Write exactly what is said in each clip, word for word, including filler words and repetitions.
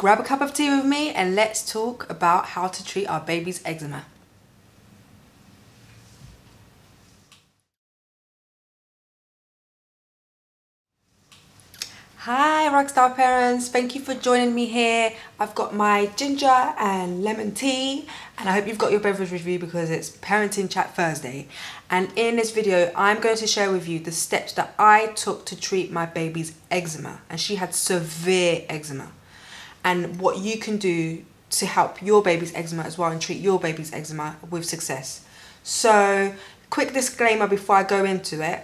Grab a cup of tea with me and let's talk about how to treat our baby's eczema. Hi Rockstar Parents, thank you for joining me here. I've got my ginger and lemon tea and I hope you've got your beverage with you because it's Parenting Chat Thursday. And in this video, I'm going to share with you the steps that I took to treat my baby's eczema, and she had severe eczema, and what you can do to help your baby's eczema as well and treat your baby's eczema with success. So, quick disclaimer before I go into it.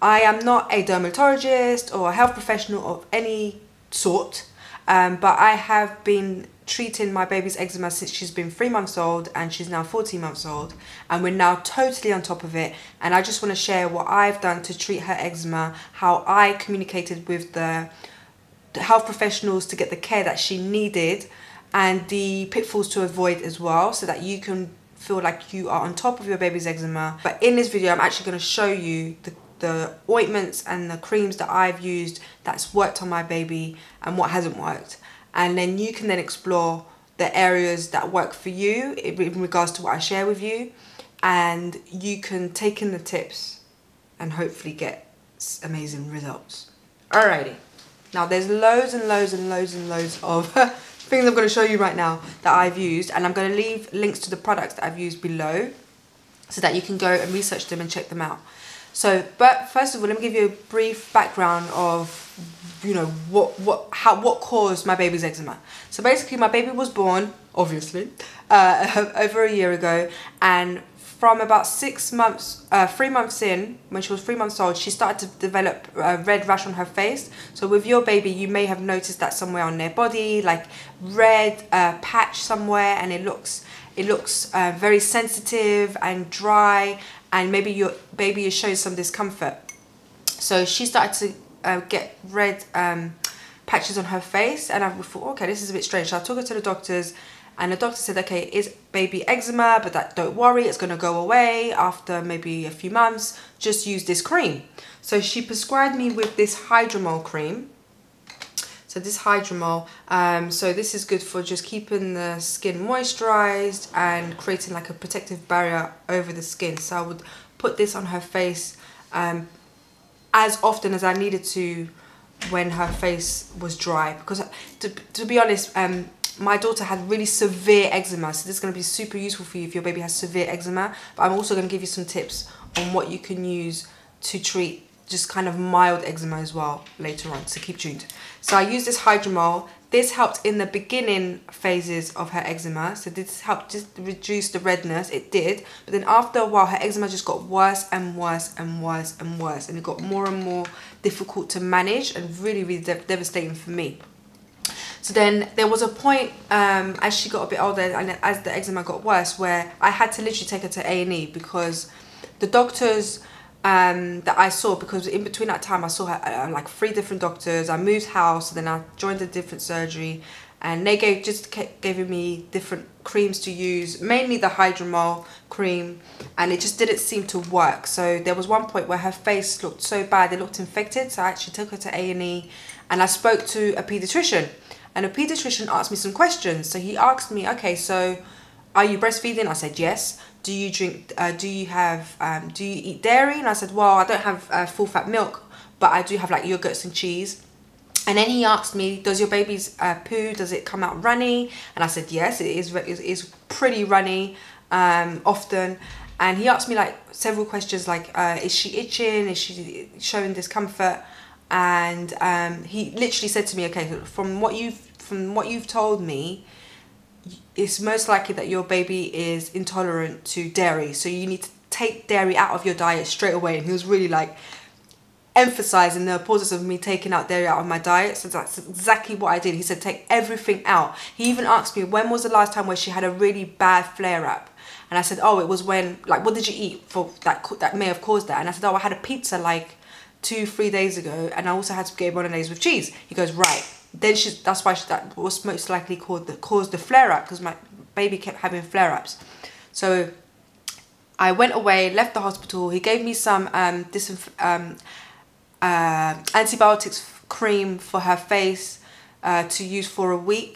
I am not a dermatologist or a health professional of any sort, um, but I have been treating my baby's eczema since she's been three months old and she's now fourteen months old, and we're now totally on top of it. And I just want to share what I've done to treat her eczema, how I communicated with the health professionals to get the care that she needed and the pitfalls to avoid as well, so that you can feel like you are on top of your baby's eczema. But in this video I'm actually going to show you the, the ointments and the creams that I've used that's worked on my baby and what hasn't worked, and then you can then explore the areas that work for you in regards to what I share with you, and you can take in the tips and hopefully get amazing results. Alrighty. Now there's loads and loads and loads and loads of things I'm going to show you right now that I've used, and I'm going to leave links to the products that I've used below so that you can go and research them and check them out. So, but first of all, let me give you a brief background of, you know, what what how what caused my baby's eczema. So basically, my baby was born, obviously, uh, over a year ago, and from about six months, uh, three months in, when she was three months old, she started to develop a red rash on her face. So with your baby, you may have noticed that somewhere on their body, like red uh, patch somewhere, and it looks, it looks uh, very sensitive and dry, and maybe your baby is showing some discomfort. So she started to uh, get red um, patches on her face, and I thought, okay, this is a bit strange. So I took her to the doctors. And the doctor said, okay, it's baby eczema, but that, don't worry, it's going to go away after maybe a few months. Just use this cream. So she prescribed me with this Hydromol cream. So this Hydromol, um, so this is good for just keeping the skin moisturized and creating like a protective barrier over the skin. So I would put this on her face um, as often as I needed to when her face was dry. Because to, to be honest, um, my daughter had really severe eczema, so this is going to be super useful for you if your baby has severe eczema. But I'm also going to give you some tips on what you can use to treat just kind of mild eczema as well later on, so keep tuned. So I used this Hydromol. This helped in the beginning phases of her eczema, so this helped just reduce the redness, it did. But then after a while, her eczema just got worse and worse and worse and worse, and it got more and more difficult to manage and really, really de- devastating for me. So then there was a point um, as she got a bit older and as the eczema got worse where I had to literally take her to A and E because the doctors um, that I saw, because in between that time I saw her uh, like three different doctors, I moved house, then I joined a different surgery, and they gave just kept giving me different creams to use, mainly the Hydromol cream, and it just didn't seem to work. So there was one point where her face looked so bad, it looked infected, so I actually took her to A and E and I spoke to a paediatrician. And a paediatrician asked me some questions. So he asked me, okay, so are you breastfeeding? I said, yes. Do you drink, uh, do you have, um, do you eat dairy? And I said, well, I don't have uh, full fat milk, but I do have like yogurts and cheese. And then he asked me, does your baby's uh, poo, does it come out runny? And I said, yes, it is, it is pretty runny um, often. And he asked me like several questions like, uh, is she itching? Is she showing discomfort? And um, he literally said to me, okay, from what you've From what you've told me, it's most likely that your baby is intolerant to dairy, so you need to take dairy out of your diet straight away. And he was really like emphasizing the importance of me taking out dairy out of my diet, so that's exactly what I did. He said, take everything out. He even asked me, when was the last time where she had a really bad flare-up? And I said, oh, it was when, like, what did you eat for that that may have caused that? And I said, oh, I had a pizza like two three days ago, and I also had spaghetti bolognese with cheese. He goes, right. Then she, that's why she, that was most likely called the, caused the flare-up, because my baby kept having flare-ups. So I went away, left the hospital. He gave me some um, disinf um, uh, antibiotics cream for her face uh, to use for a week.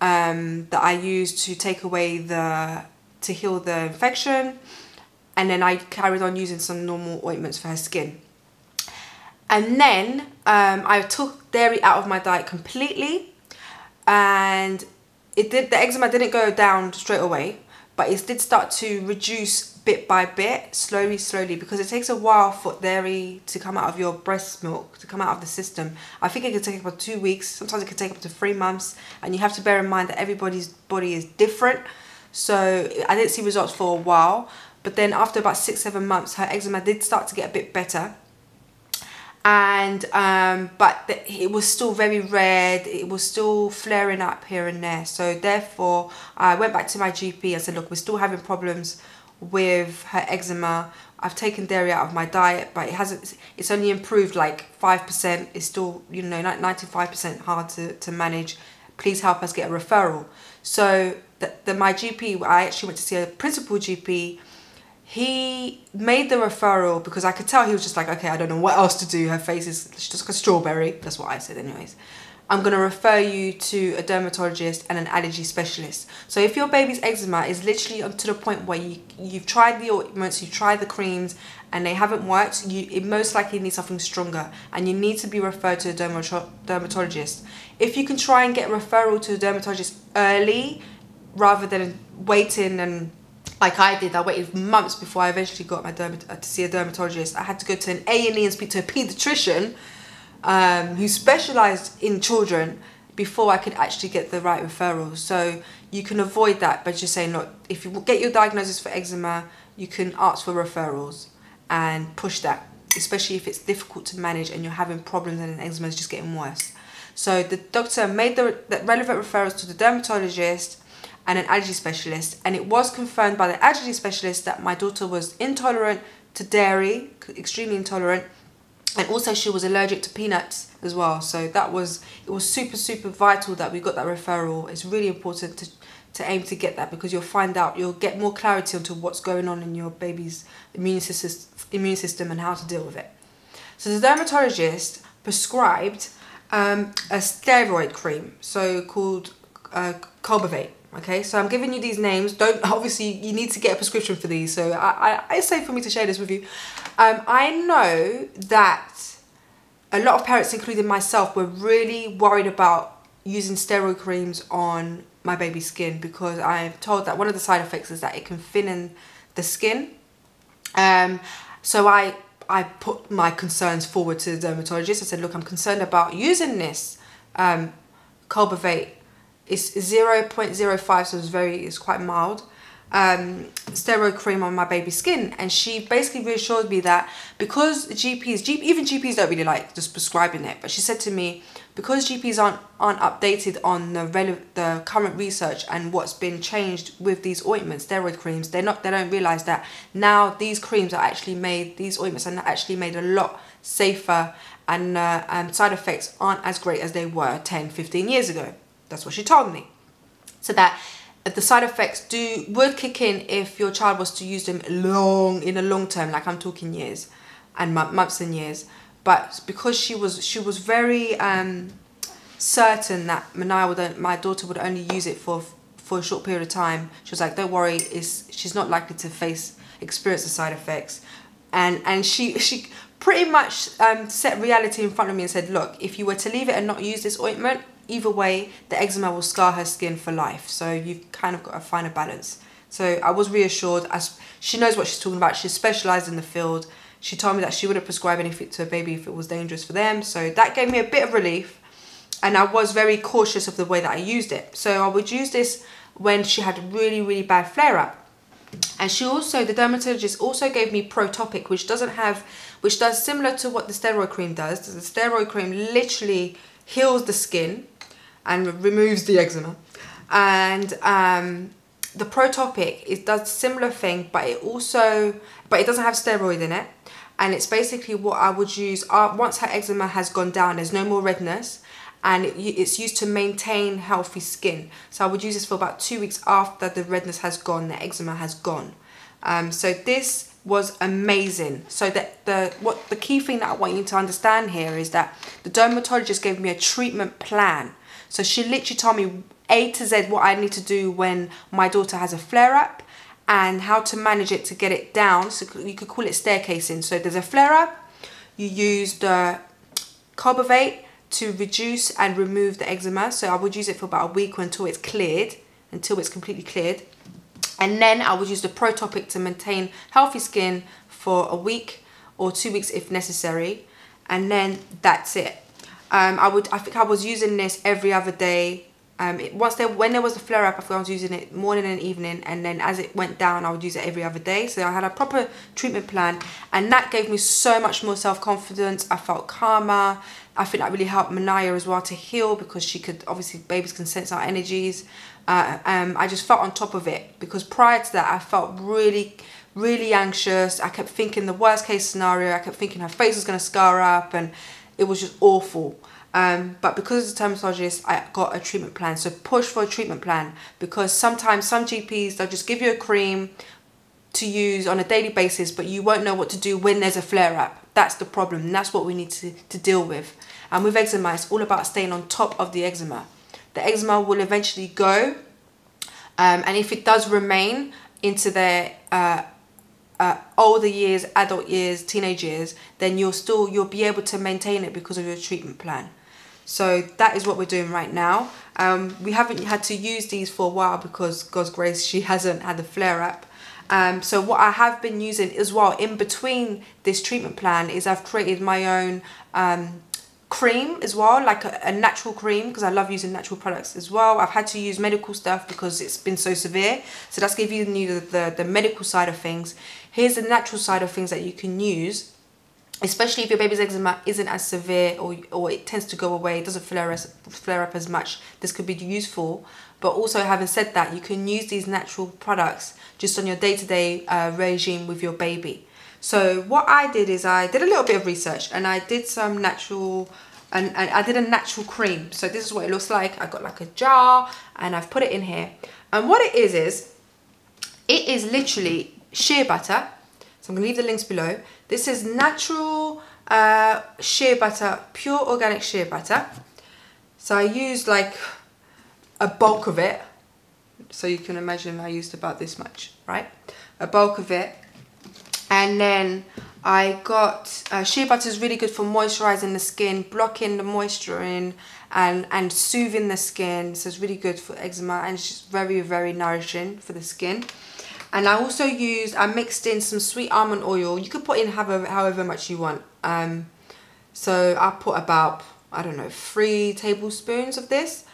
um, that I use to take away the, to heal the infection. And then I carried on using some normal ointments for her skin. And then um, I took dairy out of my diet completely, and it did, the eczema didn't go down straight away, but it did start to reduce bit by bit, slowly, slowly, because it takes a while for dairy to come out of your breast milk, to come out of the system. I think it could take about two weeks, sometimes it could take up to three months, and you have to bear in mind that everybody's body is different. So I didn't see results for a while, but then after about six, seven months, her eczema did start to get a bit better. And um but the, it was still very red, it was still flaring up here and there, so therefore I went back to my G P and said, look, we're still having problems with her eczema. I've taken dairy out of my diet, but it hasn't, it's only improved like five percent. It's still, you know, ninety-five percent hard to, to manage. Please help us get a referral. So that the, my G P, I actually went to see a principal G P. He made the referral because I could tell he was just like, okay, I don't know what else to do. Her face is just like a strawberry. That's what I said anyways. I'm going to refer you to a dermatologist and an allergy specialist. So if your baby's eczema is literally up to the point where you, you've tried the ointments, you've tried the creams, and they haven't worked, you it most likely needs something stronger, and you need to be referred to a dermato dermatologist. If you can try and get referral to a dermatologist early rather than waiting and... Like I did, I waited months before I eventually got my dermat to see a dermatologist. I had to go to an A and E and speak to a paediatrician um, who specialised in children before I could actually get the right referral. So you can avoid that by just saying, look, if you get your diagnosis for eczema, you can ask for referrals and push that, especially if it's difficult to manage and you're having problems and the eczema is just getting worse. So the doctor made the, the relevant referrals to the dermatologist and an allergy specialist, and it was confirmed by the allergy specialist that my daughter was intolerant to dairy, extremely intolerant, and also she was allergic to peanuts as well. So that was, it was super super vital that we got that referral. It's really important to, to aim to get that, because you'll find out, you'll get more clarity onto what's going on in your baby's immune system, immune system and how to deal with it. So the dermatologist prescribed um, a steroid cream, so called uh, Carbavate. Okay, so I'm giving you these names. Don't, obviously you need to get a prescription for these, so I, I, it's safe for me to share this with you. Um, I know that a lot of parents, including myself, were really worried about using steroid creams on my baby's skin, because I'm told that one of the side effects is that it can thin the skin. Um, so I, I put my concerns forward to the dermatologist. I said, look, I'm concerned about using this um, Carbavate. It's zero point zero five, so it's very, it's quite mild um, steroid cream on my baby's skin. And she basically reassured me that because G Ps, G P, even G Ps don't really like just prescribing it, but she said to me, because G Ps aren't, aren't updated on the, the current research and what's been changed with these ointments, steroid creams, they're not, they don't realize that now these creams are actually made, these ointments are actually made a lot safer, and uh, um, side effects aren't as great as they were ten, fifteen years ago. That's what she told me. So that the side effects do would kick in if your child was to use them long in a long term, like I'm talking years and months and years. But because she was she was very um, certain that Manaya would, my daughter would only use it for for a short period of time, she was like, "Don't worry, it's she's not likely to face experience the side effects." And and she she pretty much um, set reality in front of me and said, "Look, if you were to leave it and not use this ointment, either way, the eczema will scar her skin for life. So you've kind of got to find a balance." So I was reassured. As she knows what she's talking about. She's specialised in the field. She told me that she wouldn't prescribe anything to a baby if it was dangerous for them. So that gave me a bit of relief. And I was very cautious of the way that I used it. So I would use this when she had really, really bad flare-up. And she also, the dermatologist also gave me Protopic, which doesn't have, which does similar to what the steroid cream does. The steroid cream literally heals the skin and removes the eczema, and um, the Protopic, it does a similar thing, but it also, but it doesn't have steroid in it, and it's basically what I would use uh, once her eczema has gone down, there's no more redness, and it, it's used to maintain healthy skin. So I would use this for about two weeks after the redness has gone, the eczema has gone. Um, so this was amazing. So that the what the key thing that I want you to understand here is that the dermatologist gave me a treatment plan. So she literally told me A to Z what I need to do when my daughter has a flare-up and how to manage it to get it down. So you could call it staircasing. So there's a flare-up, you use the Carbavate to reduce and remove the eczema. So I would use it for about a week or until it's cleared, until it's completely cleared. And then I would use the Protopic to maintain healthy skin for a week or two weeks if necessary. And then that's it. Um, I would, I think I was using this every other day. Um, it, once there, when there was a flare up, I think I was using it morning and evening, and then as it went down, I would use it every other day. So I had a proper treatment plan, and that gave me so much more self confidence. I felt calmer. I think that really helped Manaya as well to heal, because she could obviously, babies can sense our energies. Uh, um, I just felt on top of it, because prior to that, I felt really, really anxious. I kept thinking the worst case scenario. I kept thinking her face was going to scar up, and it was just awful. Um, but because as a dermatologist, I got a treatment plan. So push for a treatment plan, because sometimes some G Ps, they'll just give you a cream to use on a daily basis, but you won't know what to do when there's a flare-up. That's the problem, and that's what we need to, to deal with. And with eczema, it's all about staying on top of the eczema. The eczema will eventually go, um, and if it does remain into their uh, Uh, older years, adult years, teenage years, then you'll still you'll be able to maintain it because of your treatment plan. So that is what we're doing right now. Um, we haven't had to use these for a while because God's grace, she hasn't had the flare-up. Um, so what I have been using as well in between this treatment plan is I've created my own um, cream as well, like a, a natural cream, because I love using natural products as well. I've had to use medical stuff because it's been so severe. So that's giving you the, the, the medical side of things. Here's the natural side of things that you can use, especially if your baby's eczema isn't as severe, or, or it tends to go away, it doesn't flare, as, flare up as much. This could be useful. But also, having said that, you can use these natural products just on your day-to-day uh, regime with your baby. So what I did is I did a little bit of research, and I did some natural, and, and I did a natural cream. So this is what it looks like. I got like a jar, and I've put it in here. And what it is is, it is literally shea butter. So I'm gonna leave the links below. This is natural uh, shea butter, pure organic shea butter. So I used like a bulk of it. So you can imagine I used about this much, right? A bulk of it. And then I got, uh, shea butter is really good for moisturizing the skin, blocking the moisture in, and, and soothing the skin. So it's really good for eczema, and it's just very, very nourishing for the skin. And I also used, I mixed in some sweet almond oil. You could put in however, however much you want. Um, so I put about, I don't know, three tablespoons of this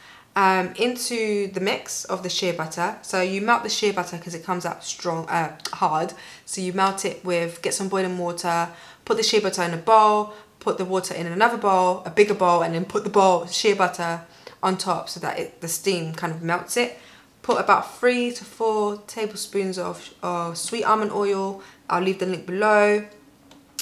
um, into the mix of the shea butter. So you melt the shea butter because it comes out strong, uh, hard. So you melt it with, get some boiling water, put the shea butter in a bowl, put the water in another bowl, a bigger bowl, and then put the bowl shea butter on top so that it, the steam kind of melts it. Put about three to four tablespoons of uh, sweet almond oil. I'll leave the link below.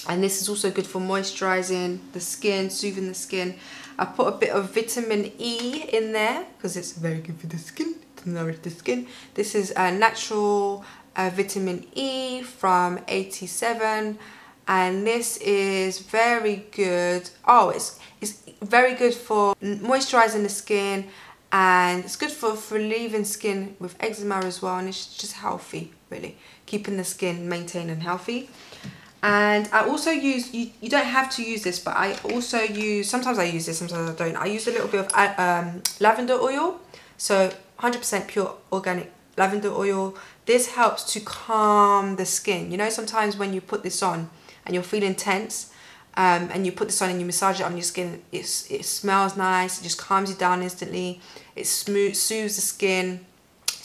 And this is also good for moisturizing the skin, soothing the skin. I put a bit of vitamin E in there because it's very good for the skin, to nourish the skin. This is a natural uh, vitamin E from eighty-seven. And this is very good. Oh, it's, it's very good for moisturizing the skin. And it's good for relieving skin with eczema as well, and it's just healthy, really. Keeping the skin maintained and healthy. And I also use, you, you don't have to use this, but I also use, sometimes I use this, sometimes I don't. I use a little bit of um, lavender oil. So one hundred percent pure organic lavender oil. This helps to calm the skin. You know, sometimes when you put this on and you're feeling tense, Um, and you put this on and you massage it on your skin, it's, it smells nice, it just calms you down instantly, it smooth, soothes the skin,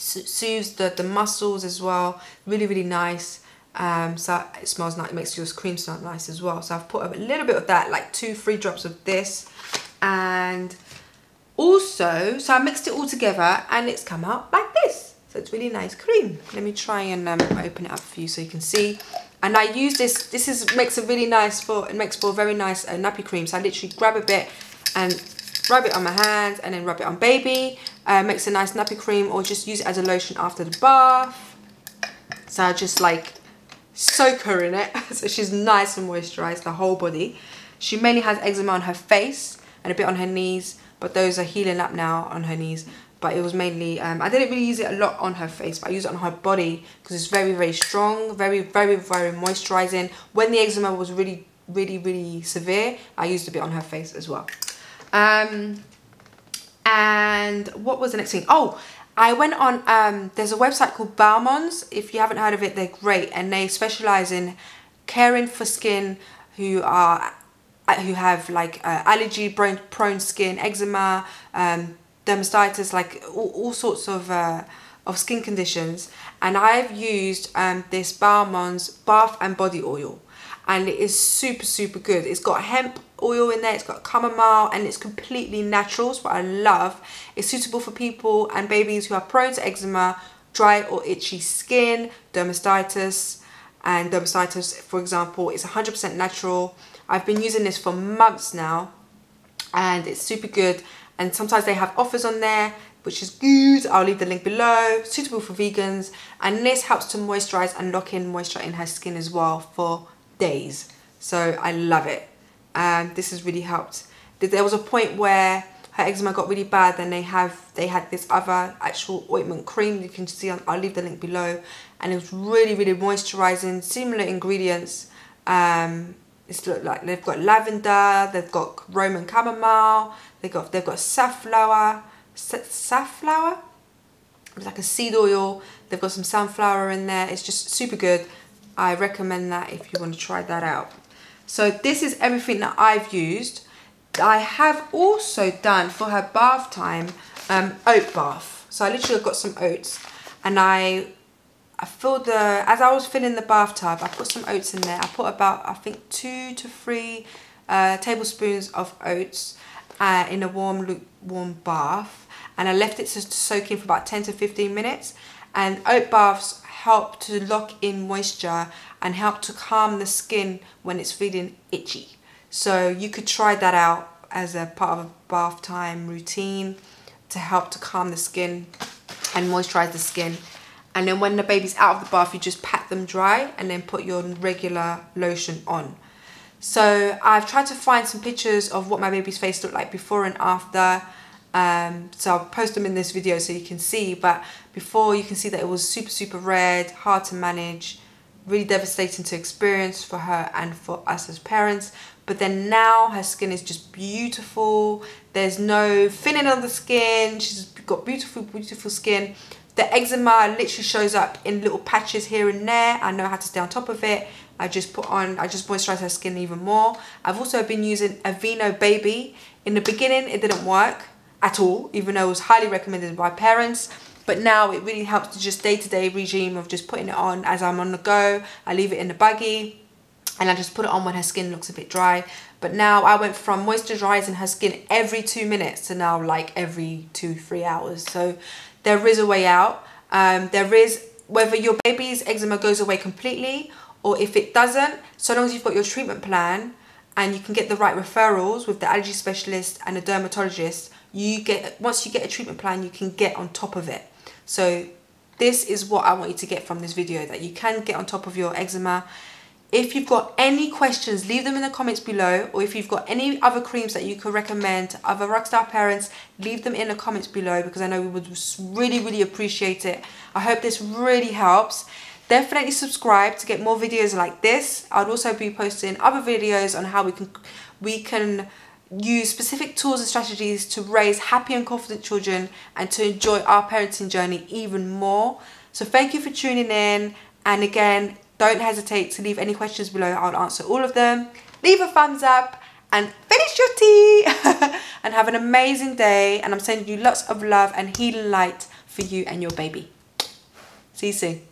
so, soothes the, the muscles as well, really, really nice. Um, so it smells nice, it makes your cream smell nice as well. So I've put a little bit of that, like two, three drops of this. And also, so I mixed it all together and it's come out like this. So it's really nice cream. Let me try and um, open it up for you so you can see. And I use this, this is makes a really nice, for it makes for a very nice uh, nappy cream. So I literally grab a bit and rub it on my hands and then rub it on baby. Uh, makes a nice nappy cream, or just use it as a lotion after the bath. So I just like soak her in it. So she's nice and moisturized, the whole body. She mainly has eczema on her face and a bit on her knees, but those are healing up now on her knees. but it was mainly, um, I didn't really use it a lot on her face, but I used it on her body because it's very, very strong, very, very, very moisturising. When the eczema was really, really, really severe, I used a bit on her face as well. Um, and what was the next thing? Oh, I went on, um, there's a website called Balmonds. If you haven't heard of it, they're great, and they specialise in caring for skin who are, who have like uh, allergy, brain prone skin, eczema, um, dermatitis, like all, all sorts of uh, of skin conditions. And I've used um, this Balmonds bath and body oil, and it is super, super good. It's got hemp oil in there, it's got chamomile, and it's completely natural. It's what I love. It's suitable for people and babies who are prone to eczema, dry or itchy skin, dermatitis, and dermatitis, for example, is one hundred percent natural. I've been using this for months now, and it's super good. And sometimes they have offers on there, which is good. I'll leave the link below. Suitable for vegans, and this helps to moisturize and lock in moisture in her skin as well for days. So I love it. Um, this has really helped. There was a point where her eczema got really bad, and they have they had this other actual ointment cream. You can see, I'll leave the link below, and it was really, really moisturising. Similar ingredients. Um, it's like they've got lavender, they've got Roman chamomile, they've got they've got safflower, safflower. It's like a seed oil. They've got some sunflower in there. It's just super good. I recommend that if you want to try that out. So this is everything that I've used. I have also done for her bath time um, oat bath. So I literally got some oats, and I I filled the as I was filling the bathtub, I put some oats in there. I put about I think two to three uh, tablespoons of oats uh, in a warm lukewarm bath, and I left it to soak in for about ten to fifteen minutes. And oat baths help to lock in moisture and help to calm the skin when it's feeling itchy. So you could try that out as a part of a bath time routine to help to calm the skin and moisturize the skin. And then when the baby's out of the bath, you just pat them dry and then put your regular lotion on. So I've tried to find some pictures of what my baby's face looked like before and after. Um, so I'll post them in this video so you can see. But before, you can see that it was super, super red, hard to manage, really devastating to experience for her and for us as parents. But then now her skin is just beautiful. There's no thinning on the skin. She's got beautiful, beautiful skin. The eczema literally shows up in little patches here and there. I know how to stay on top of it. I just put on, I just moisturize her skin even more. I've also been using Aveeno Baby. In the beginning, it didn't work at all, even though it was highly recommended by parents. But now it really helps to just day-to-day regime of just putting it on as I'm on the go. I leave it in the buggy, and I just put it on when her skin looks a bit dry. But now I went from moisturising her skin every two minutes to now like every two, three hours. So there is a way out. Um, there is, whether your baby's eczema goes away completely or if it doesn't, so long as you've got your treatment plan and you can get the right referrals with the allergy specialist and a dermatologist, you get once you get a treatment plan, you can get on top of it. So this is what I want you to get from this video, that you can get on top of your eczema. If you've got any questions, leave them in the comments below, or if you've got any other creams that you could recommend to other Rockstar parents, leave them in the comments below, because I know we would really, really appreciate it. I hope this really helps. Definitely subscribe to get more videos like this. I'd also be posting other videos on how we can, we can use specific tools and strategies to raise happy and confident children and to enjoy our parenting journey even more. So thank you for tuning in, and again, don't hesitate to leave any questions below. I'll answer all of them. Leave a thumbs up and finish your tea. And have an amazing day. And I'm sending you lots of love and healing light for you and your baby. See you soon.